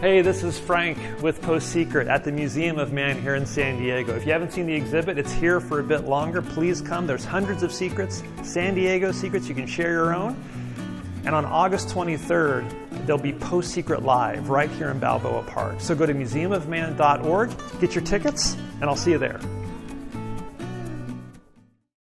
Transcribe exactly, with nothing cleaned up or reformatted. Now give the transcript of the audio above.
Hey, this is Frank with PostSecret at the Museum of Man here in San Diego. If you haven't seen the exhibit, it's here for a bit longer. Please come. There's hundreds of secrets, San Diego secrets. You can share your own. And on August twenty-third, there'll be PostSecret Live right here in Balboa Park. So go to museum of man dot org, get your tickets, and I'll see you there.